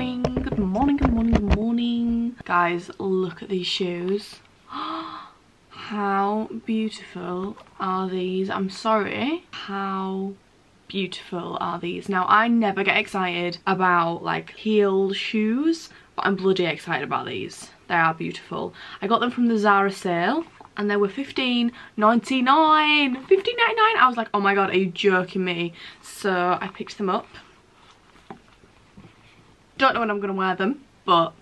morning, good morning, good morning, good morning. Guys, look at these shoes. How beautiful are these? I'm sorry. How beautiful are these? Now, I never get excited about like heeled shoes, but I'm bloody excited about these. They are beautiful. I got them from the Zara sale and they were £15.99. £15.99. I was like, oh my god, are you joking me? So I picked them up. Don't know when I'm gonna wear them, but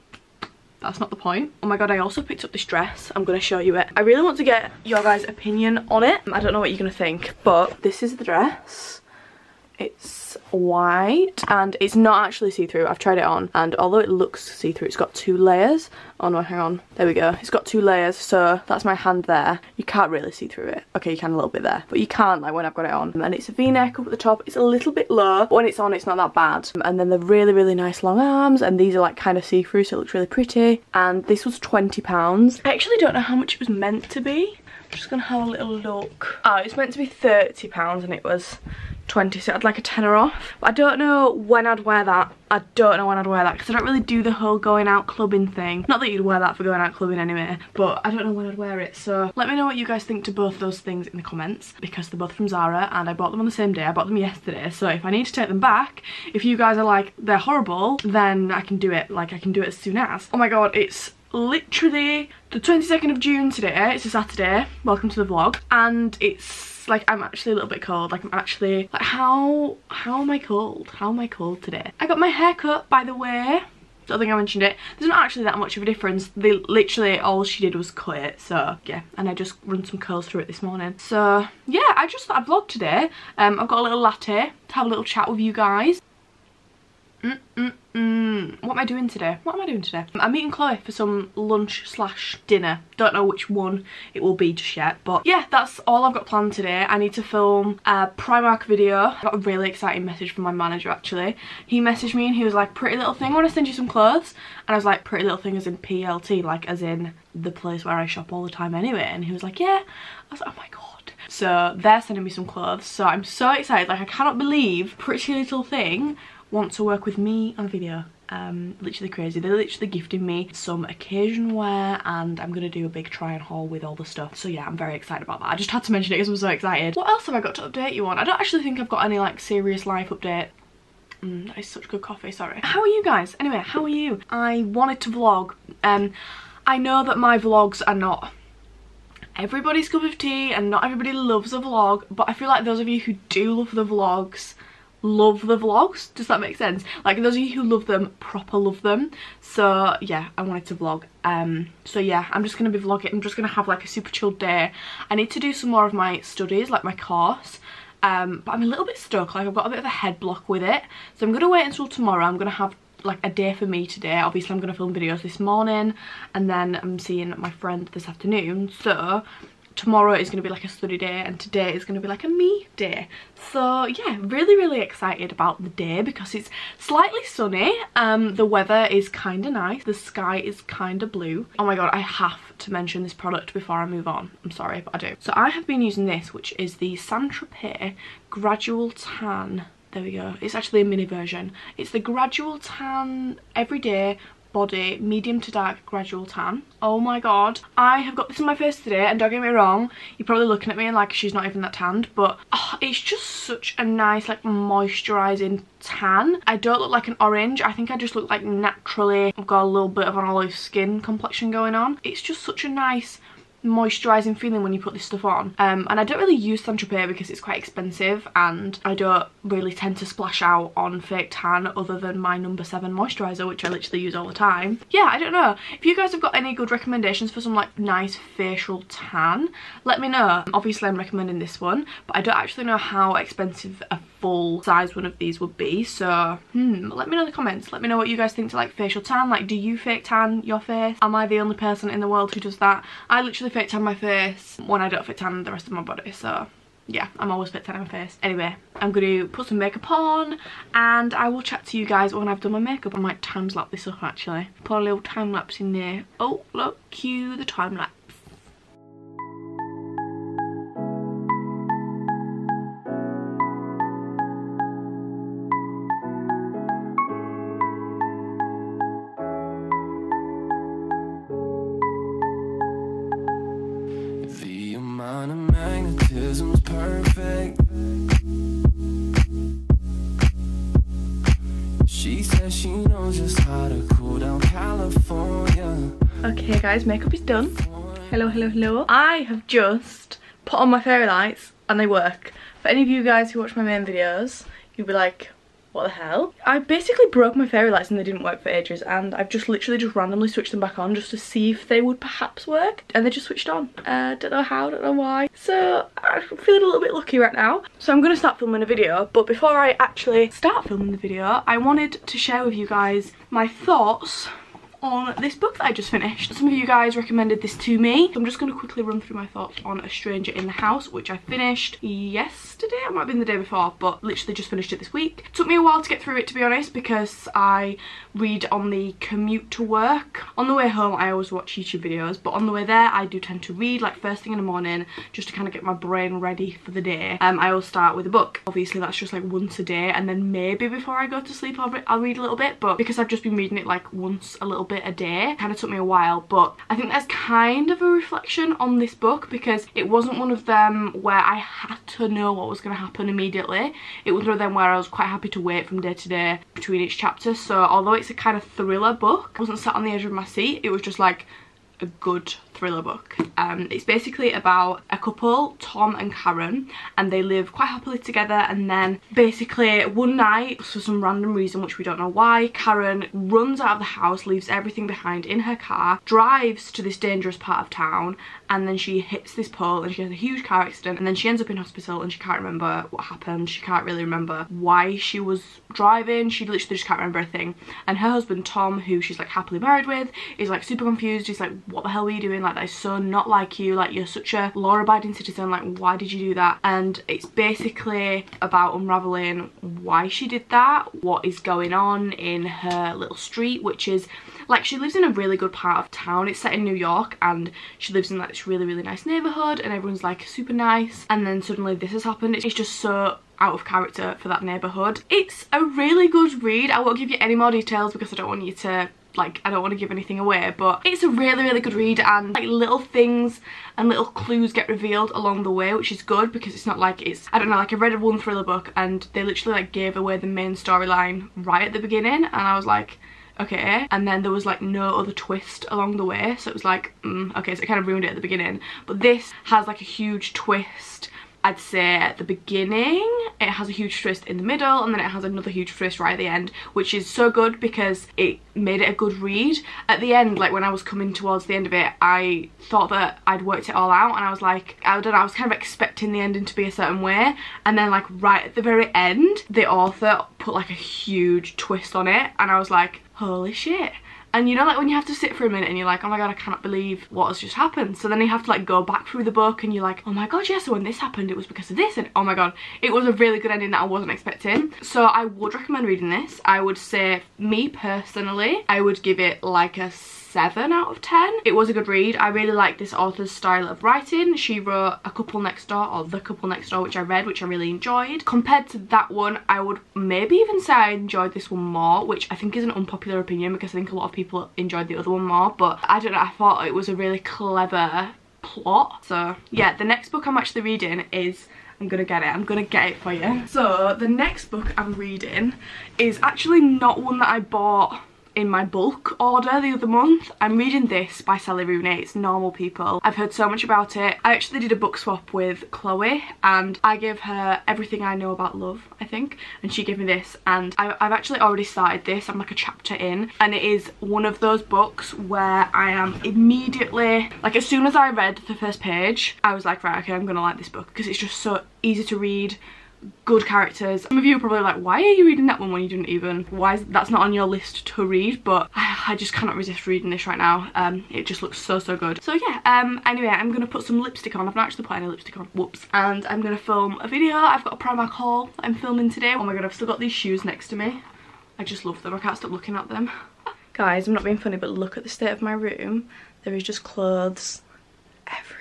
that's not the point. Oh my god, I also picked up this dress. I'm gonna show you it. I really want to get your guys' opinion on it. I don't know what you're gonna think, but this is the dress. It's white and it's not actually see-through. I've tried it on, and although it looks see-through, it's got two layers. Oh no, hang on, there we go. It's got two layers, so that's my hand there. You can't really see through it. Okay, you can a little bit there, but you can't like when I've got it on. And it's a v-neck up at the top. It's a little bit low, but when it's on, it's not that bad. And then the really, really nice long arms, and these are like kind of see-through, so it looks really pretty. And this was £20. I actually don't know how much it was meant to be. I'm just gonna have a little look. Oh, it's meant to be £30 and it was 20, so I'd like a tenner off. But I don't know when I'd wear that. I don't know when I'd wear that because I don't really do the whole going out clubbing thing. Not that you'd wear that for going out clubbing anyway, but I don't know when I'd wear it. So let me know what you guys think to both those things in the comments, because they're both from Zara and I bought them on the same day. I bought them yesterday, so if I need to take them back, if you guys are like they're horrible, then I can do it. Like I can do it as soon as. Oh my god, it's literally the 22nd of June today. It's a Saturday. Welcome to the vlog. And it's like I'm actually a little bit cold. Like I'm actually like how am I cold? How am I cold today? I got my hair cut, by the way. Don't think I mentioned it. There's not actually that much of a difference. They literally all she did was cut it. So yeah, and I just run some curls through it this morning. So yeah, I just thought I'd vlog today. I've got a little latte to have a little chat with you guys. What am I doing today? What am I doing today? I'm meeting Chloe for some lunch/dinner. Don't know which one it will be just yet, but yeah, that's all I've got planned today. I need to film a Primark video. I got a really exciting message from my manager actually. He messaged me and he was like, "Pretty Little Thing, I want to send you some clothes." And I was like, "Pretty Little Thing as in PLT, like as in the place where I shop all the time anyway." And he was like, "Yeah." I was like, "Oh my god." So they're sending me some clothes. So I'm so excited. Like I cannot believe Pretty Little Thing want to work with me on a video. Literally crazy. They're literally gifting me some occasion wear, and I'm gonna do a big try and haul with all the stuff. So yeah, I'm very excited about that. I just had to mention it because I'm so excited. What else have I got to update you on? I don't actually think I've got any like serious life update. That is such good coffee, sorry. How are you guys? Anyway, how are you? I wanted to vlog. I know that my vlogs are not everybody's cup of tea and not everybody loves a vlog, but I feel like those of you who do love the vlogs love the vlogs. Does that make sense? Like those of you who love them proper love them. So yeah, I wanted to vlog. So yeah, I'm just gonna be vlogging. I'm just gonna have like a super chilled day. I need to do some more of my studies, like my course, but I'm a little bit stuck. Like I've got a bit of a head block with it, so I'm gonna wait until tomorrow. I'm gonna have like a day for me today. Obviously I'm gonna film videos this morning, and then I'm seeing my friend this afternoon, so tomorrow is going to be like a study day and today is going to be like a me day. So yeah, really really excited about the day because it's slightly sunny. The weather is kind of nice. The sky is kind of blue. Oh my god, I have to mention this product before I move on. I'm sorry, but I do. So I have been using this, which is the Saint-Tropez Gradual Tan. There we go. It's actually a mini version. It's the Gradual Tan Everyday Body Medium to Dark Gradual Tan. Oh my god, I have got this in my face today, and don't get me wrong, you're probably looking at me and like she's not even that tanned, but oh, it's just such a nice like moisturising tan. I don't look like an orange. I think I just look like naturally I've got a little bit of an olive skin complexion going on. It's just such a nice moisturising feeling when you put this stuff on. And I don't really use Saint-Tropez because it's quite expensive and I don't really tend to splash out on fake tan other than my No. 7 moisturiser, which I literally use all the time. Yeah, I don't know if you guys have got any good recommendations for some like nice facial tan. Let me know. Obviously I'm recommending this one, but I don't actually know how expensive a full size one of these would be, so let me know in the comments. Let me know what you guys think to like facial tan. Like, do you fake tan your face? Am I the only person in the world who does that? I literally fake tan my face when I don't fake tan the rest of my body, so yeah, I'm always fake tan my face. Anyway, I'm gonna put some makeup on and I will chat to you guys when I've done my makeup. I might time lapse this up actually. Put a little time lapse in there. Oh look, cue the time lapse. She says she knows just how to cool down California. Okay guys, makeup is done. Hello, hello, hello. I have just put on my fairy lights and they work. For any of you guys who watch my main videos, you'll be like, what the hell? I basically broke my fairy lights and they didn't work for ages, and I've just literally just randomly switched them back on just to see if they would perhaps work, and they just switched on. Don't know how, don't know why. So I'm feeling a little bit lucky right now. So I'm gonna start filming a video, but before I actually start filming the video, I wanted to share with you guys my thoughts on this book that I just finished. Some of you guys recommended this to me. I'm just going to quickly run through my thoughts on A Stranger in the House, which I finished yesterday. It might have been the day before, but literally just finished it this week. It took me a while to get through it, to be honest, because I read on the commute to work. On the way home, I always watch YouTube videos, but on the way there, I do tend to read, like, first thing in the morning, just to kind of get my brain ready for the day. I always start with a book. Obviously, that's just, like, once a day, and then maybe before I go to sleep, I'll read a little bit, but because I've just been reading it, like, once a little bit a day, kind of took me a while. But I think that's kind of a reflection on this book, because it wasn't one of them where I had to know what was going to happen immediately. It was one of them where I was quite happy to wait from day to day between each chapter. So although it's a kind of thriller book, I wasn't sat on the edge of my seat. It was just like a good thriller book. It's basically about a couple, Tom and Karen, and they live quite happily together, and then basically one night, for some random reason which we don't know why, Karen runs out of the house, leaves everything behind in her car, drives to this dangerous part of town, and then she hits this pole and she has a huge car accident, and then she ends up in hospital and she can't remember what happened. She can't really remember why she was driving. She literally just can't remember a thing. And her husband Tom, who she's like happily married with, is like super confused. He's like, what the hell were you doing? Like, that is so not like you. Like, you're such a law-abiding citizen. Like, why did you do that? And it's basically about unraveling why she did that, what is going on in her little street, which is like, she lives in a really good part of town. It's set in New York, and she lives in like this really, really nice neighborhood, and everyone's like super nice, and then suddenly this has happened. It's just so out of character for that neighborhood. It's a really good read. I won't give you any more details because I don't want you to, like, I don't want to give anything away, but it's a really, really good read, and like little things and little clues get revealed along the way, which is good because it's not like it's, I don't know, like I read one thriller book and they literally like gave away the main storyline right at the beginning, and I was like, okay, and then there was like no other twist along the way, so it was like, okay, so it kind of ruined it at the beginning. But this has like a huge twist, I'd say, at the beginning. It has a huge twist in the middle, and then it has another huge twist right at the end, which is so good because it made it a good read. At the end, like when I was coming towards the end of it, I thought that I'd worked it all out, and I was like, I don't know, I was kind of expecting the ending to be a certain way, and then like right at the very end, the author put like a huge twist on it, and I was like, holy shit. And you know, like when you have to sit for a minute and you're like, oh my god, I cannot believe what has just happened. So then you have to like go back through the book and you're like, oh my god, yeah, so when this happened, it was because of this. And oh my god, it was a really good ending that I wasn't expecting. So I would recommend reading this. I would say, me personally, I would give it like a 7 out of 10. It was a good read. I really like this author's style of writing. She wrote A Couple Next Door, or The Couple Next Door, which I read, which I really enjoyed. Compared to that one, I would maybe even say I enjoyed this one more, which I think is an unpopular opinion because I think a lot of people enjoyed the other one more, but I don't know, I thought it was a really clever plot. So yeah, the next book I'm actually reading is, I'm gonna get it for you. So the next book I'm reading is actually not one that I bought in my bulk order the other month. I'm reading this by Sally Rooney. It's Normal People. I've heard so much about it. I actually did a book swap with Chloe, and I gave her Everything I Know About Love, I think, and she gave me this, and I've actually already started this. I'm like a chapter in, and it is one of those books where I am immediately, like as soon as I read the first page, I was like, right, okay, I'm gonna like this book because it's just so easy to read. Good characters. Some of you are probably like, why are you reading that one when you didn't even, why is that's not on your list to read? But I just cannot resist reading this right now. It just looks so, so good. So yeah, anyway, I'm gonna put some lipstick on. I've not actually put any lipstick on, whoops. And I'm gonna film a video. I've got a Primark haul that I'm filming today. Oh my god, I've still got these shoes next to me. I just love them. I can't stop looking at them. Guys, I'm not being funny, but look at the state of my room. There is just clothes everywhere.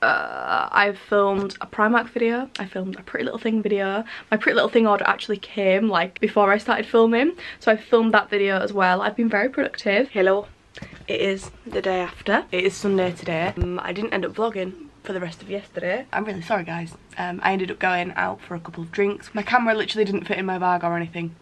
I filmed a Primark video, I filmed a Pretty Little Thing video. My Pretty Little Thing order actually came like before I started filming, so I filmed that video as well. I've been very productive. Hello, it is the day after. It is Sunday today. I didn't end up vlogging for the rest of yesterday. I'm really sorry guys, I ended up going out for a couple of drinks. My camera literally didn't fit in my bag or anything,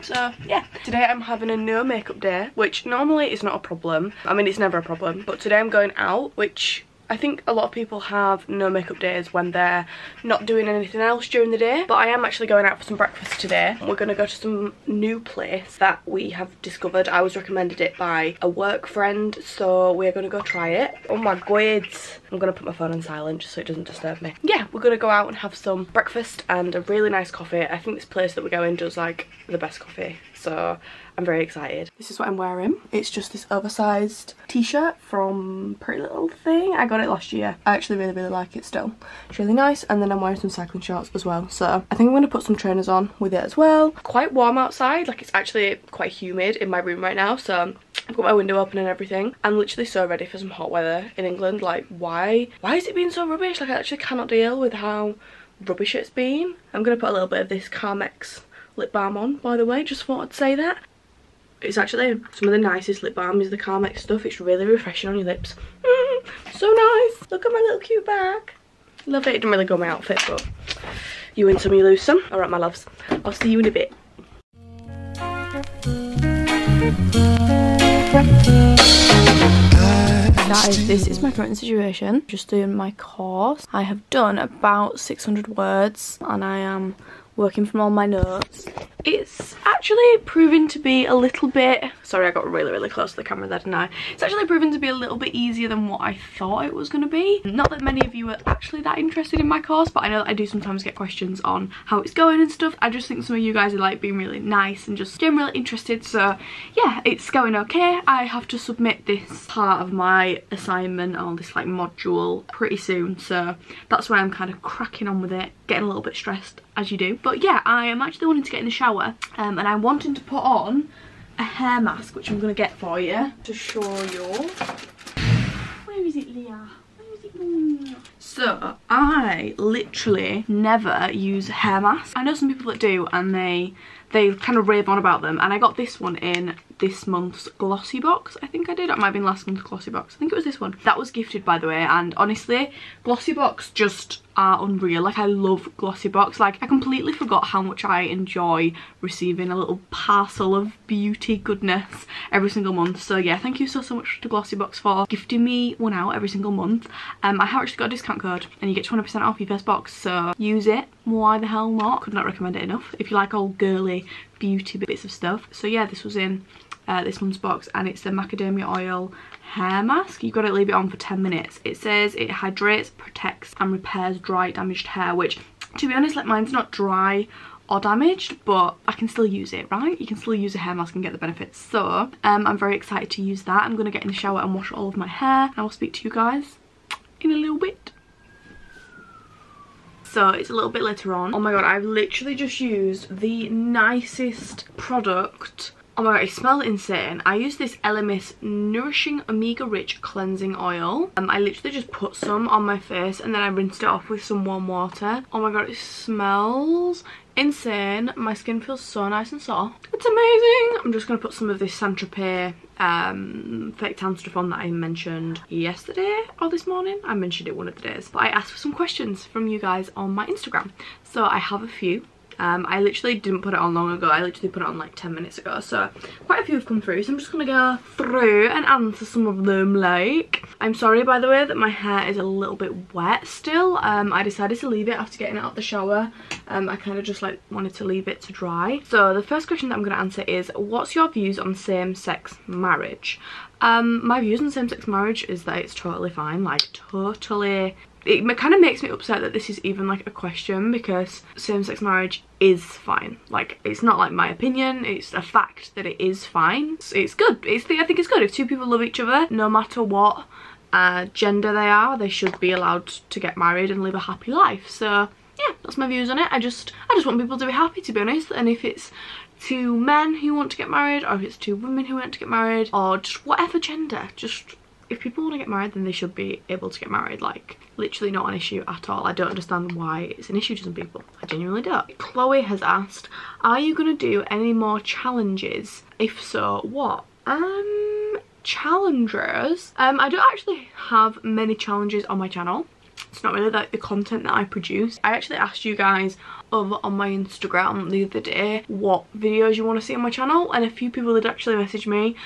so yeah. Today I'm having a no makeup day, which normally is not a problem. I mean, it's never a problem, but today I'm going out, which I think a lot of people have no makeup days when they're not doing anything else during the day. But I am actually going out for some breakfast today. We're going to go to some new place that we have discovered. I was recommended it by a work friend, so we're going to go try it. Oh my god. I'm going to put my phone on silent just so it doesn't disturb me. Yeah, we're going to go out and have some breakfast and a really nice coffee. I think this place that we go in does like the best coffee, so I'm very excited. This is what I'm wearing. It's just this oversized t-shirt from Pretty Little Thing. I got it last year. I actually really like it still. It's really nice. And then I'm wearing some cycling shorts as well. So I think I'm going to put some trainers on with it as well. Quite warm outside. Like, it's actually quite humid in my room right now. So I've got my window open and everything. I'm literally so ready for some hot weather in England. Like, why is it being so rubbish? Like, I actually cannot deal with how rubbish it's been. I'm going to put a little bit of this Carmex lip balm on, by the way. Just thought I'd say that. It's actually some of the nicest lip balm is the Carmex stuff. It's really refreshing on your lips. So nice. Look at my little cute bag. Love it. It didn't really go with my outfit, but you win some, you lose some. All right, my loves. I'll see you in a bit. Guys, this is my current situation. Just doing my course. I have done about 600 words and I am working from all my notes. It's actually proven to be a little bit, sorry, I got really close to the camera there, didn't I? It's actually proven to be a little bit easier than what I thought it was going to be. Not that many of you are actually that interested in my course, but I know that I do sometimes get questions on how it's going and stuff. I just think some of you guys are like being really nice and just generally interested, so yeah, it's going okay. I have to submit this part of my assignment or this like module pretty soon, so that's why I'm kind of cracking on with it, getting a little bit stressed as you do. But yeah, I am actually wanting to get in the shower and I'm wanting to put on a hair mask, which I'm going to get for you to show you. Where is it, Leah? Where is it, Leah? So I literally never use hair masks. I know some people that do and they kind of rave on about them, and I got this one in this month's Glossybox. I think I did. It might have been last month's Glossybox. I think it was this one. That was gifted, by the way, and honestly, Glossybox just are unreal. Like, I love Glossybox. Like, I completely forgot how much I enjoy receiving a little parcel of beauty goodness every single month. So yeah, thank you so much to Glossybox for gifting me one out every single month. I have actually got a discount code and you get 20% off your first box, so use it. Why the hell not? Could not recommend it enough if you like all girly beauty bits of stuff. So yeah, this was in this month's box, and it's the macadamia oil hair mask. You've got to leave it on for 10 minutes. It says it hydrates, protects and repairs dry, damaged hair, which, to be honest, like, mine's not dry or damaged, but I can still use it, right? You can still use a hair mask and get the benefits. So I'm very excited to use that. I'm gonna get in the shower and wash all of my hair. I will speak to you guys in a little bit. So it's a little bit later on. Oh my god, I've literally just used the nicest product. Oh my god, it smells insane. I used this Elemis Nourishing Omega Rich Cleansing Oil. I literally just put some on my face and then I rinsed it off with some warm water. Oh my god, it smells insane. My skin feels so nice and soft. It's amazing. I'm just going to put some of this Saint-Tropez fake tan stuff on that I mentioned yesterday or this morning. I mentioned it one of the days. But I asked for some questions from you guys on my Instagram. So I have a few. I literally didn't put it on long ago. I literally put it on like 10 minutes ago, so quite a few have come through, so I'm just gonna go through and answer some of them. Like, I'm sorry, by the way, that my hair is a little bit wet still. I decided to leave it after getting it out of the shower. I kind of just like wanted to leave it to dry. So the first question that I'm gonna answer is, what's your views on same-sex marriage? My views on same-sex marriage is that it's totally fine. Like, totally. It kind of makes me upset that this is even like a question, because same-sex marriage is fine. Like, it's not like my opinion, it's a fact that it is fine. It's good. I think it's good. If two people love each other, no matter what gender they are, they should be allowed to get married and live a happy life. So yeah, that's my views on it. I just want people to be happy, to be honest. And if it's two men who want to get married, or if it's two women who want to get married, or just whatever gender, just if people want to get married, then they should be able to get married. Like, literally not an issue at all. I don't understand why it's an issue to some people. I genuinely don't. Chloe has asked, are you going to do any more challenges? If so, what? Challengers? I don't actually have many challenges on my channel. It's not really like the content that I produce. I actually asked you guys over on my Instagram the other day what videos you want to see on my channel, and a few people had actually messaged me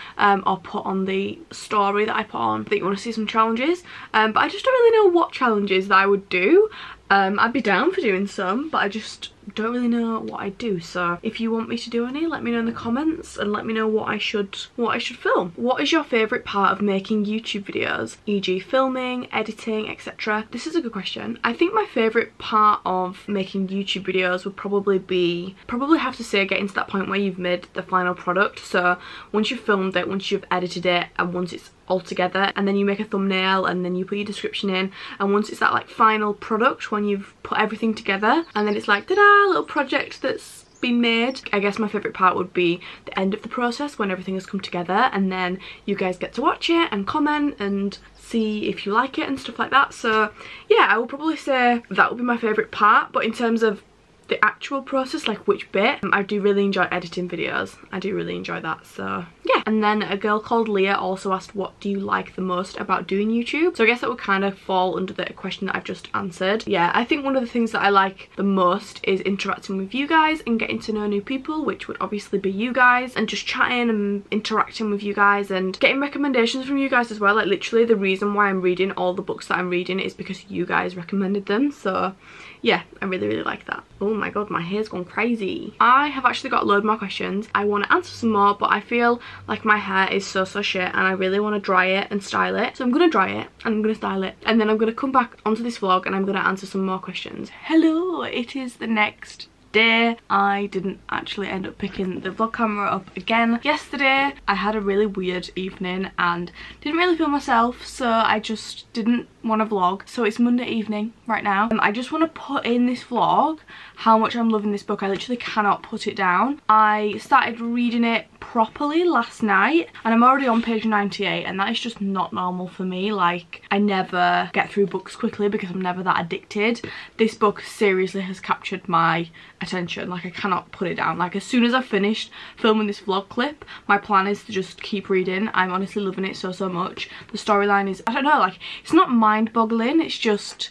or put on the story that I put on that you want to see some challenges, but I just don't really know what challenges that I would do. I'd be down for doing some, but I just don't really know what I do. So if you want me to do any, let me know in the comments and let me know what I should film. What is your favourite part of making YouTube videos, e.g. filming, editing, etc.? This is a good question. I think my favourite part of making YouTube videos would probably have to say getting to that point where you've made the final product. So once you've filmed it, once you've edited it, and once it's all together, and then you make a thumbnail, and then you put your description in, and once it's that like final product, when you've put everything together, and then it's like ta-da, little project that's been made. I guess my favourite part would be the end of the process, when everything has come together and then you guys get to watch it and comment and see if you like it and stuff like that. So yeah, I would probably say that would be my favourite part. But in terms of the actual process, like which bit, I do really enjoy editing videos. I do really enjoy that, so yeah. And then a girl called Leah also asked, what do you like the most about doing YouTube? So I guess that would kind of fall under the question that I've just answered. Yeah, I think one of the things that I like the most is interacting with you guys and getting to know new people, which would obviously be you guys, and just chatting and interacting with you guys and getting recommendations from you guys as well. Like literally the reason why I'm reading all the books that I'm reading is because you guys recommended them. So yeah, I really, really like that. Oh my god, my hair's gone crazy. I have actually got a load more questions. I want to answer some more, but I feel like my hair is so shit and I really want to dry it and style it. So I'm going to dry it and I'm going to style it, and then I'm going to come back onto this vlog and I'm going to answer some more questions. Hello, it is the next day. I didn't actually end up picking the vlog camera up again. Yesterday I had a really weird evening and didn't really feel myself, so I just didn't want to vlog. So it's Monday evening right now, and I just want to put in this vlog how much I'm loving this book. I literally cannot put it down. I started reading it properly last night and I'm already on page 98, and that is just not normal for me. Like, I never get through books quickly because I'm never that addicted. This book seriously has captured my attention. Like, I cannot put it down. Like, as soon as I finished filming this vlog clip, my plan is to just keep reading. I'm honestly loving it so much. The storyline is, I don't know, like, it's not mind-boggling, it's just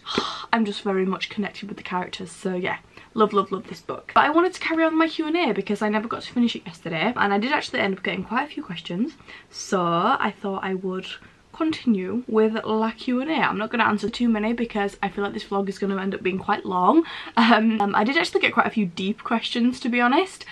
I'm just very much connected with the characters. So yeah, love this book. But I wanted to carry on my Q&A because I never got to finish it yesterday, and I did actually end up getting quite a few questions, so I thought I would continue with la Q&A. I'm not going to answer too many because I feel like this vlog is going to end up being quite long. I did actually get quite a few deep questions, to be honest.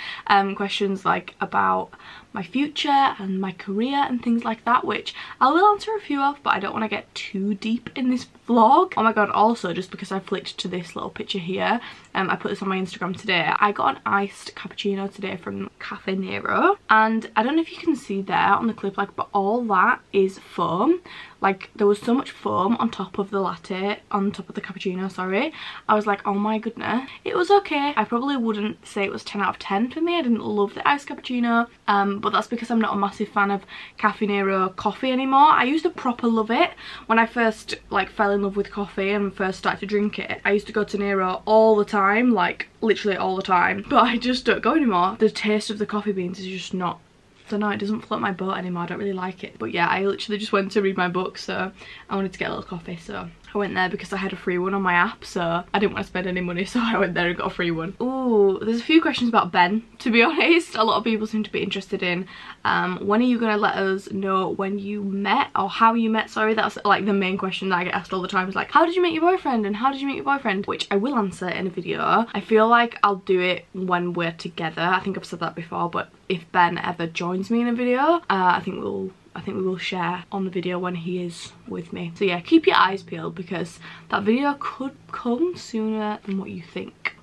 Questions like about my future and my career and things like that, which I will answer a few of, but I don't want to get too deep in this vlog. Oh my god, also, just because I flicked to this little picture here, I put this on my Instagram today, I got an iced cappuccino today from Caffè Nero, and I don't know if you can see there on the clip, like, but all that is foam. Like, there was so much foam on top of the latte, on top of the cappuccino, sorry. I was like, oh my goodness. It was okay. I probably wouldn't say it was 10 out of 10 for me. I didn't love the iced cappuccino, but that's because I'm not a massive fan of Caffè Nero coffee anymore. I used to proper love it when I first, like, fell in love with coffee and first started to drink it. I used to go to Nero all the time, like, literally all the time, but I just don't go anymore. The taste of the coffee beans is just not, I don't know, it doesn't float my boat anymore. I don't really like it. But yeah, I literally just went to read my book, so I wanted to get a little coffee, so I went there because I had a free one on my app, so I didn't want to spend any money, so I went there and got a free one. Ooh, there's a few questions about Ben, to be honest. A lot of people seem to be interested in when are you going to let us know when you met, or how you met, sorry. That's like the main question that I get asked all the time, is like, how did you meet your boyfriend, and how did you meet your boyfriend, which I will answer in a video. I feel like I'll do it when we're together. I think I've said that before, but if Ben ever joins me in a video, I think we will share on the video when he is with me. So yeah, keep your eyes peeled because that video could come sooner than what you think.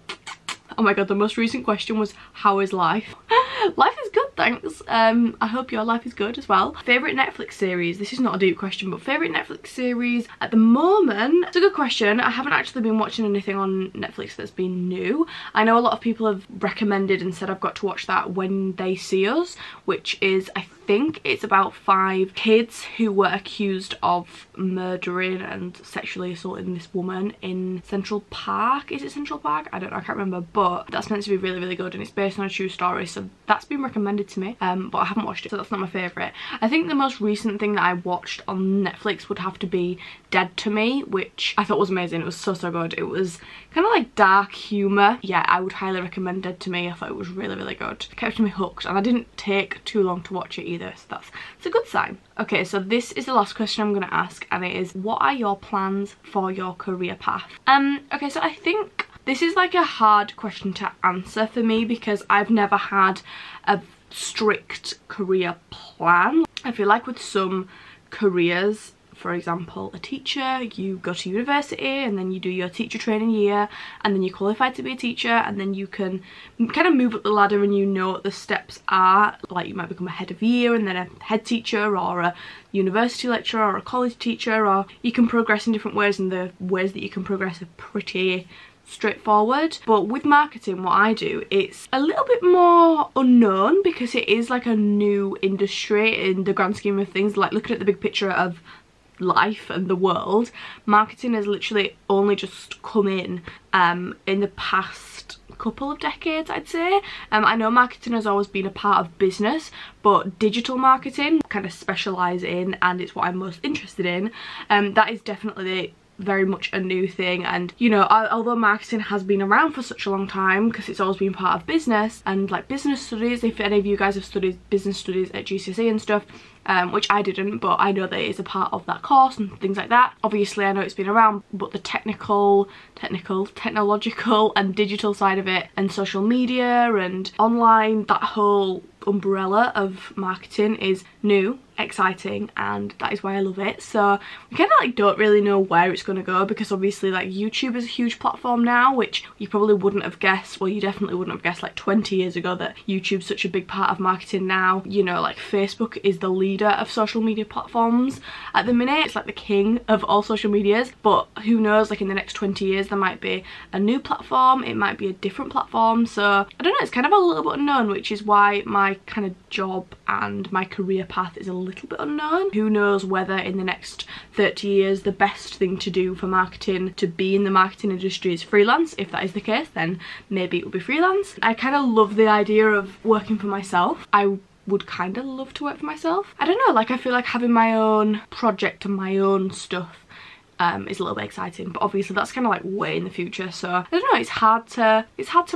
Oh my god, the most recent question was, how is life? Life is good, thanks. I hope your life is good as well. Favourite Netflix series? This is not a deep question, but favourite Netflix series at the moment? It's a good question. I haven't actually been watching anything on Netflix that's been new. I know a lot of people have recommended and said I've got to watch that When They See Us, which is, I think it's about 5 kids who were accused of murdering and sexually assaulting this woman in Central Park. Is it Central Park? I don't know, I can't remember, but that's meant to be really, really good, and it's based on a true story, so that's been recommended to me, but I haven't watched it, so that's not my favourite. I think the most recent thing that I watched on Netflix would have to be Dead to Me, which I thought was amazing. It was so, so good. It was kind of like dark humour. Yeah, I would highly recommend Dead to Me. I thought it was really, really good. It kept me hooked, and I didn't take too long to watch it either, so that's a good sign. Okay, so this is the last question I'm going to ask, and it is, what are your plans for your career path? Okay, so I think this is like a hard question to answer for me because I've never had a strict career plan. I feel like with some careers, for example, a teacher, you go to university and then you do your teacher training year and then you qualify to be a teacher and then you can kind of move up the ladder and you know what the steps are. Like you might become a head of year and then a head teacher or a university lecturer or a college teacher, or you can progress in different ways, and the ways that you can progress are pretty straightforward. But with marketing, what I do, it's a little bit more unknown because it is like a new industry in the grand scheme of things. Like looking at the big picture of life and the world, marketing has literally only just come in the past couple of decades, I'd say. I know marketing has always been a part of business, but digital marketing kind of specialise in, and it's what I'm most interested in. That is definitely very much a new thing, and you know, although marketing has been around for such a long time because it's always been part of business and like business studies, if any of you guys have studied business studies at GCSE and stuff, which I didn't, but I know that it is a part of that course and things like that. Obviously I know it's been around, but the technological and digital side of it, and social media and online, that whole umbrella of marketing is new, exciting, and that is why I love it. So we kind of like don't really know where it's going to go, because obviously like YouTube is a huge platform now, which you probably wouldn't have guessed, well you definitely wouldn't have guessed like 20 years ago that YouTube's such a big part of marketing now. You know, like Facebook is the leader of social media platforms at the minute. It's like the king of all social medias, but who knows, like in the next 20 years there might be a new platform, it might be a different platform, so I don't know, it's kind of a little bit unknown, which is why my kind of job and my career path is a little bit unknown. Who knows whether in the next 30 years the best thing to do for marketing, to be in the marketing industry, is freelance. If that is the case, then maybe it will be freelance. I kind of love the idea of working for myself. I would kind of love to work for myself. I don't know, like I feel like having my own project and my own stuff is a little bit exciting, but obviously that's kind of like way in the future, so I don't know, it's hard to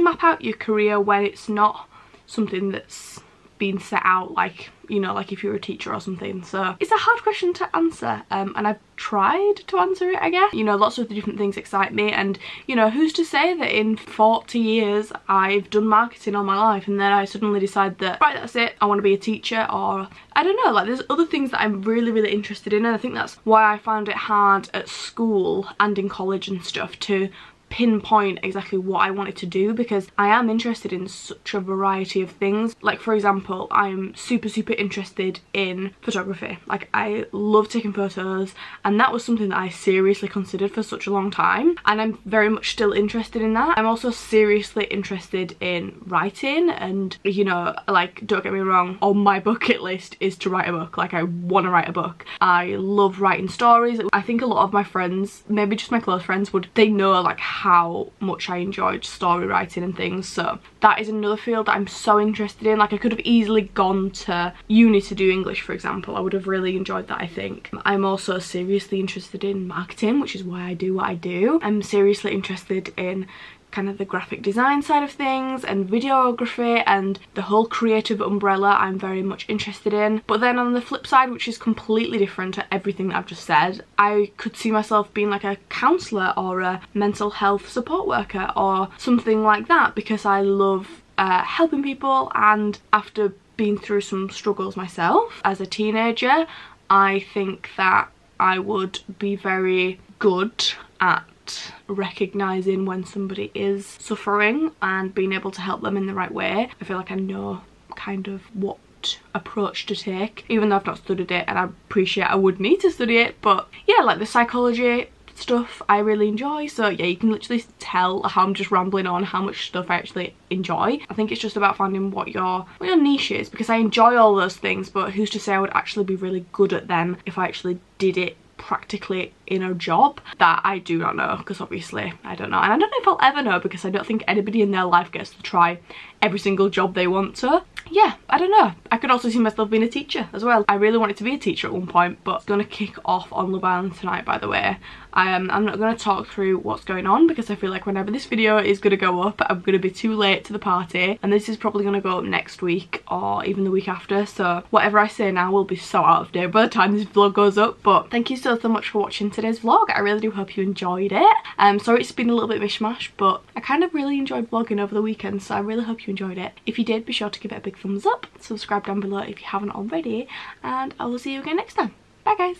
map out your career when it's not something that's been set out, like, you know, like if you're a teacher or something. So it's a hard question to answer, and I've tried to answer it, I guess. You know, lots of the different things excite me, and you know, who's to say that in 40 years I've done marketing all my life and then I suddenly decide that, right, that's it, I want to be a teacher, or I don't know, like there's other things that I'm really, really interested in, and I think that's why I found it hard at school and in college and stuff to pinpoint exactly what I wanted to do, because I am interested in such a variety of things. Like for example, I'm super, super interested in photography. Like I love taking photos, and that was something that I seriously considered for such a long time, and I'm very much still interested in that. I'm also seriously interested in writing, and you know, like don't get me wrong, on my bucket list is to write a book. Like I want to write a book. I love writing stories. I think a lot of my friends, maybe just my close friends, would, they know like how much I enjoyed story writing and things, so that is another field that I'm so interested in. Like I could have easily gone to uni to do English, for example. I would have really enjoyed that, I think. I'm also seriously interested in marketing, which is why I do what I do. I'm seriously interested in kind of the graphic design side of things and videography and the whole creative umbrella. I'm very much interested in. But then on the flip side, which is completely different to everything that I've just said, I could see myself being like a counsellor or a mental health support worker or something like that, because I love helping people, and after being through some struggles myself as a teenager, I think that I would be very good at recognising when somebody is suffering and being able to help them in the right way. I feel like I know kind of what approach to take, even though I've not studied it, and I appreciate I would need to study it, but yeah, like the psychology stuff I really enjoy. So yeah, you can literally tell how I'm just rambling on how much stuff I actually enjoy. I think it's just about finding what your niche is, because I enjoy all those things, but who's to say I would actually be really good at them if I actually did it practically in a job? That I do not know, because obviously I don't know, and I don't know if I'll ever know, because I don't think anybody in their life gets to try every single job they want to. yeah, I don't know. I could also see myself being a teacher as well. I really wanted to be a teacher at one point, but it's gonna kick off on Love Island tonight, by the way. I'm not gonna talk through what's going on because I feel like whenever this video is gonna go up, I'm gonna be too late to the party, and this is probably gonna go up next week or even the week after, so whatever I say now will be so out of date by the time this vlog goes up. But thank you so much for watching today's vlog. I really do hope you enjoyed it. Sorry it's been a little bit mishmash, but I kind of really enjoyed vlogging over the weekend, so I really hope you enjoyed it. If you did, be sure to give it a big thumbs up, subscribe down below if you haven't already, and I will see you again next time. Bye guys.